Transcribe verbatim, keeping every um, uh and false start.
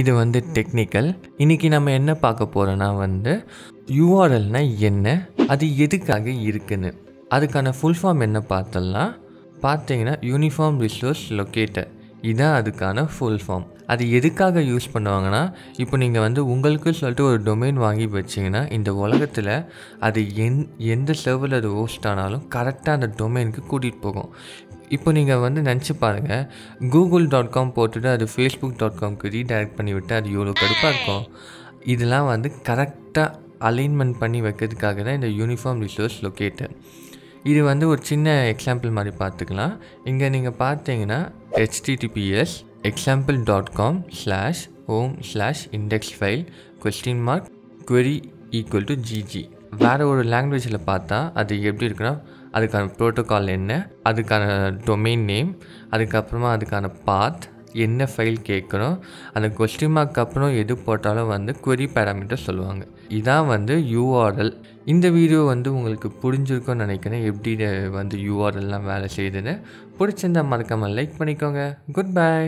இது வந்து டெக்னிக்கல். இன்னைக்கு நம்ம என்ன பார்க்க போறோம்னா வந்து யூஆர்எல்னா என்ன, அது எதுக்காக இருக்குன்னு. அதுக்கான ஃபுல் ஃபார்ம் என்ன பார்த்தலாம் பார்த்தீங்கன்னா யூனிஃபார்ம் ரிசோர்ஸ் லொக்கேட்டர், இதான் அதுக்கான ஃபுல் ஃபார்ம். அது எதுக்காக யூஸ் பண்ணுவாங்கன்னா, இப்போ நீங்கள் வந்து உங்களுக்கு சொல்லிட்டு ஒரு டொமைன் வாங்கி வச்சிங்கன்னா இந்த உலகத்தில் அது எந் எந்த சர்வரில் அது ஹோஸ்ட் ஆனாலும் கரெக்டாக அந்த டொமைனுக்கு கூட்டிகிட்டு போகும். இப்போ நீங்கள் வந்து நினச்சி பாருங்கள், கூகுள் டாட் காம் போட்டுட்டு அது ஃபேஸ்புக் டாட் காம்க்கு ரீடைரக்ட் பண்ணிவிட்டு அது எவ்வளோ கடுப்பாக இருக்கும். இதெல்லாம் வந்து கரெக்டாக அலைன்மெண்ட் பண்ணி வைக்கிறதுக்காக தான் இந்த யூனிஃபார்ம் ரிசோர்ஸ் லொக்கேட்டர். இது வந்து ஒரு சின்ன எக்ஸாம்பிள் மாதிரி பார்த்துக்கலாம். இங்கே நீங்கள் பார்த்தீங்கன்னா HTTPS example dot com slash home slash index file question mark query equal to GG. வேறு ஒரு லாங்குவேஜில் பார்த்தா அது எப்படி இருக்குன்னா, அதுக்கான ப்ரோட்டோக்கால் என்ன, அதுக்கான டொமைன் நேம், அதுக்கப்புறமா அதுக்கான பாத், என்ன ஃபைல் கேட்குறோம், அந்த கொஸ்டின் மார்க்கு அப்புறம் எது போட்டாலும் வந்து குவெரி பேராமீட்டர் சொல்லுவாங்க. இதான் வந்து யூஆர்எல். இந்த வீடியோ வந்து உங்களுக்கு புரிஞ்சிருக்கும்னு நினைக்கிறேன், எப்படி வந்து யூஆர்எல்லாம் வேலை செய்யுதுன்னு. பிடிச்சிருந்தா மறக்காமல் லைக் பண்ணிக்கோங்க. Good by.